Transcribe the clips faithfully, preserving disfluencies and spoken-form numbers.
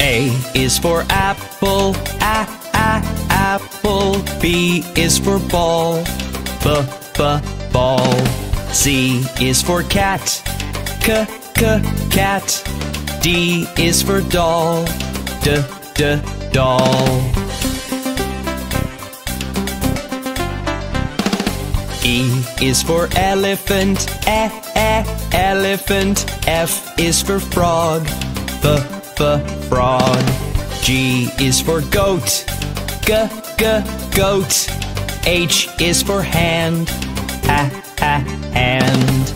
A is for apple, a, a, apple. B is for ball, b, b, ball. C is for cat, c, c, cat. D is for doll, d, d, doll. E is for elephant, e, e, elephant. F is for frog, f, f, frog. G is for goat, g, g, goat. H is for hand, ha, ha, hand.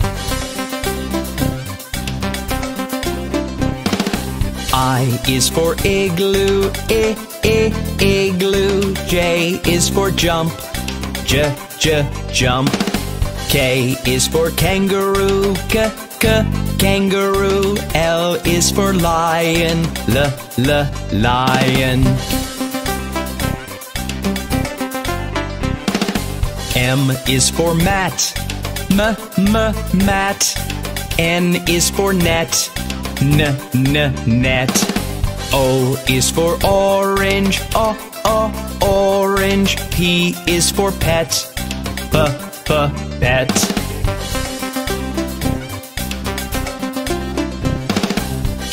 I is for igloo, I, I, igloo. J is for jump, j, j, jump. K is for kangaroo, k, k, kangaroo. L is for lion, l, l, lion. M is for mat, m, m, mat. N is for net, n, n, net. O is for orange, o, o, orange. P is for pet, p, p, pet.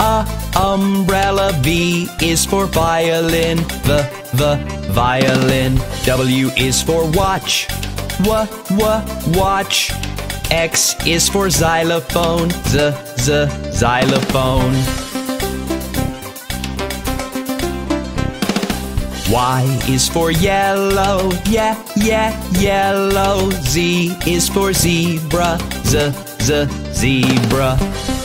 uh, umbrella. V is for violin, v, v, violin. W is for watch, w, w, watch. X is for xylophone, z, z, xylophone. Y is for yellow, yeah, yeah, yellow. Z is for zebra, z, z, zebra.